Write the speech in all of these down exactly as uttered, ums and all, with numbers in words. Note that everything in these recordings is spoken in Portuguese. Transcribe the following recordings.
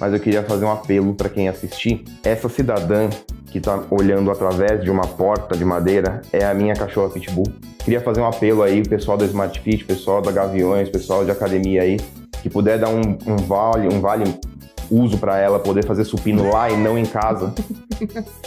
mas eu queria fazer um apelo para quem assistir. Essa cidadã que está olhando através de uma porta de madeira é a minha cachorra Pitbull. Queria fazer um apelo aí, pessoal do Smart Fit, pessoal da Gaviões, pessoal de academia aí, que puder dar um, um vale, um vale uso para ela poder fazer supino lá e não em casa,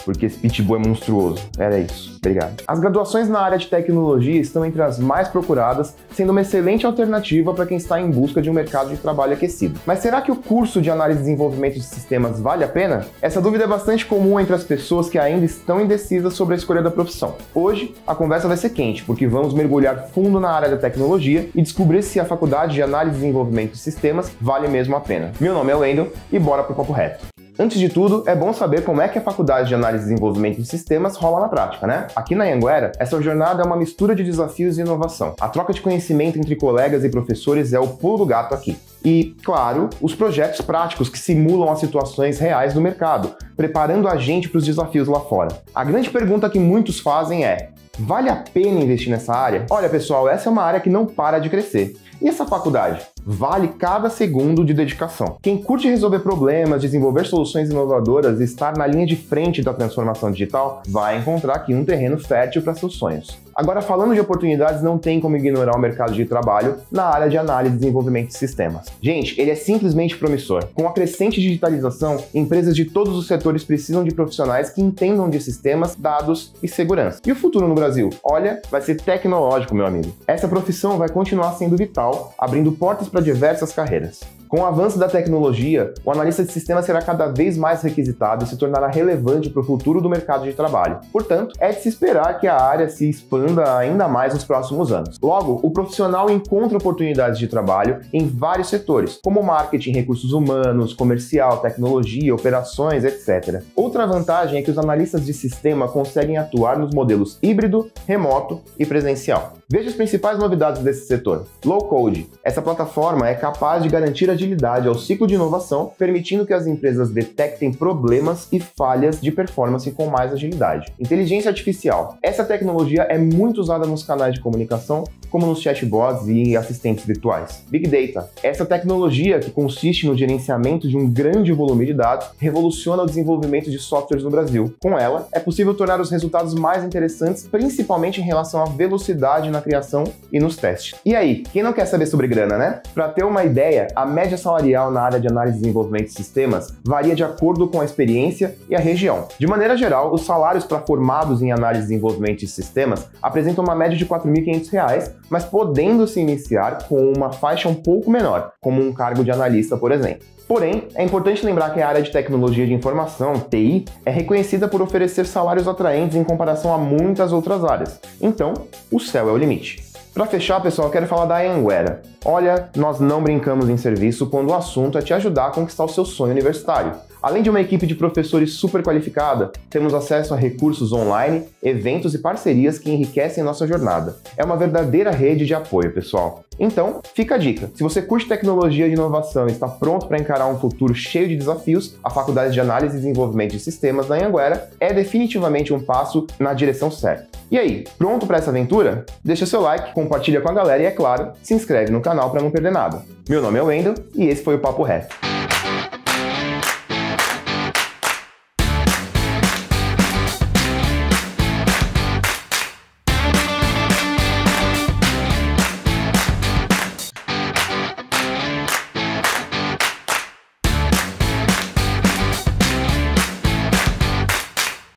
porque esse Pitbull é monstruoso. Era isso. Obrigado. As graduações na área de tecnologia estão entre as mais procuradas, sendo uma excelente alternativa para quem está em busca de um mercado de trabalho aquecido. Mas será que o curso de análise e desenvolvimento de sistemas vale a pena? Essa dúvida é bastante comum entre as pessoas que ainda estão indecisas sobre a escolha da profissão. Hoje, a conversa vai ser quente, porque vamos mergulhar fundo na área da tecnologia e descobrir se a faculdade de análise e desenvolvimento de sistemas vale mesmo a pena. Meu nome é Wendel e bora pro Papo Reto. Antes de tudo, é bom saber como é que a Faculdade de Análise e Desenvolvimento de Sistemas rola na prática, né? Aqui na Anhanguera, essa jornada é uma mistura de desafios e inovação. A troca de conhecimento entre colegas e professores é o pulo do gato aqui. E, claro, os projetos práticos que simulam as situações reais do mercado, preparando a gente para os desafios lá fora. A grande pergunta que muitos fazem é: vale a pena investir nessa área? Olha, pessoal, essa é uma área que não para de crescer. E essa faculdade? Vale cada segundo de dedicação. Quem curte resolver problemas, desenvolver soluções inovadoras e estar na linha de frente da transformação digital, vai encontrar aqui um terreno fértil para seus sonhos. Agora, falando de oportunidades, não tem como ignorar o mercado de trabalho na área de análise e desenvolvimento de sistemas. Gente, ele é simplesmente promissor. Com a crescente digitalização, empresas de todos os setores precisam de profissionais que entendam de sistemas, dados e segurança. E o futuro no Brasil? Olha, vai ser tecnológico, meu amigo. Essa profissão vai continuar sendo vital, abrindo portas para diversas carreiras. Com o avanço da tecnologia, o analista de sistemas será cada vez mais requisitado e se tornará relevante para o futuro do mercado de trabalho. Portanto, é de se esperar que a área se expanda ainda mais nos próximos anos. Logo, o profissional encontra oportunidades de trabalho em vários setores, como marketing, recursos humanos, comercial, tecnologia, operações, etcétera. Outra vantagem é que os analistas de sistema conseguem atuar nos modelos híbrido, remoto e presencial. Veja as principais novidades desse setor. Low Code. Essa plataforma é capaz de garantir a agilidade ao ciclo de inovação, permitindo que as empresas detectem problemas e falhas de performance com mais agilidade. Inteligência artificial. Essa tecnologia é muito usada nos canais de comunicação, como nos chatbots e assistentes virtuais. Big Data. Essa tecnologia, que consiste no gerenciamento de um grande volume de dados, revoluciona o desenvolvimento de softwares no Brasil. Com ela, é possível tornar os resultados mais interessantes, principalmente em relação à velocidade na criação e nos testes. E aí, quem não quer saber sobre grana, né? Para ter uma ideia, a média A média salarial na área de análise e desenvolvimento de sistemas varia de acordo com a experiência e a região. De maneira geral, os salários para formados em análise e desenvolvimento de sistemas apresentam uma média de quatro mil e quinhentos reais, mas podendo se iniciar com uma faixa um pouco menor, como um cargo de analista, por exemplo. Porém, é importante lembrar que a área de tecnologia de informação, T I, é reconhecida por oferecer salários atraentes em comparação a muitas outras áreas. Então, o céu é o limite. Para fechar, pessoal, eu quero falar da Anhanguera. Olha, nós não brincamos em serviço quando o assunto é te ajudar a conquistar o seu sonho universitário. Além de uma equipe de professores super qualificada, temos acesso a recursos online, eventos e parcerias que enriquecem nossa jornada. É uma verdadeira rede de apoio, pessoal. Então, fica a dica. Se você curte tecnologia e inovação e está pronto para encarar um futuro cheio de desafios, a Faculdade de Análise e Desenvolvimento de Sistemas da Anhanguera é definitivamente um passo na direção certa. E aí, pronto para essa aventura? Deixa seu like, compartilha com a galera e, é claro, se inscreve no canal para não perder nada. Meu nome é Wendel e esse foi o Papo Reto.